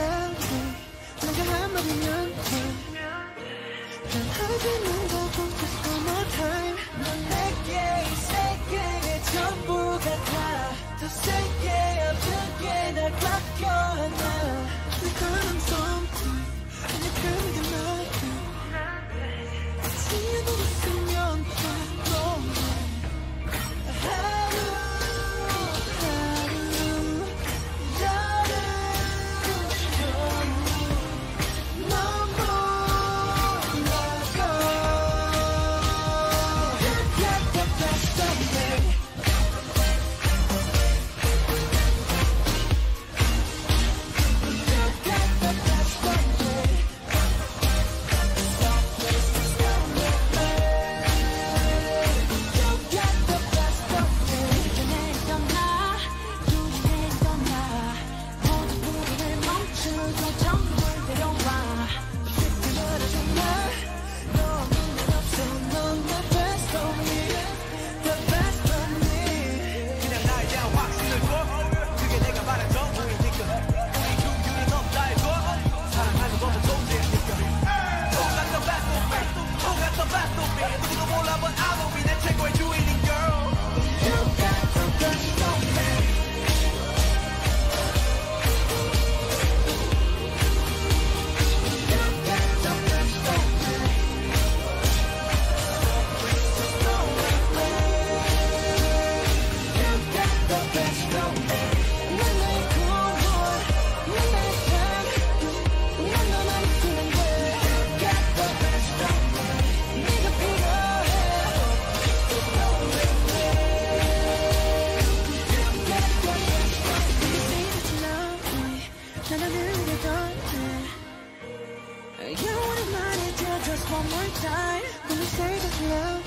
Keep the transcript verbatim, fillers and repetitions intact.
사랑해. 내가 한마디면 돼. 난 하지는다고 just one more time. 넌 내게 이 세계의 전부 같아. 더 세게 아프게 날 바꿔 하나. Like I'm something and you can be nothing. 지우고 있으면 다 you wanna manage it just one more time. When you say that you love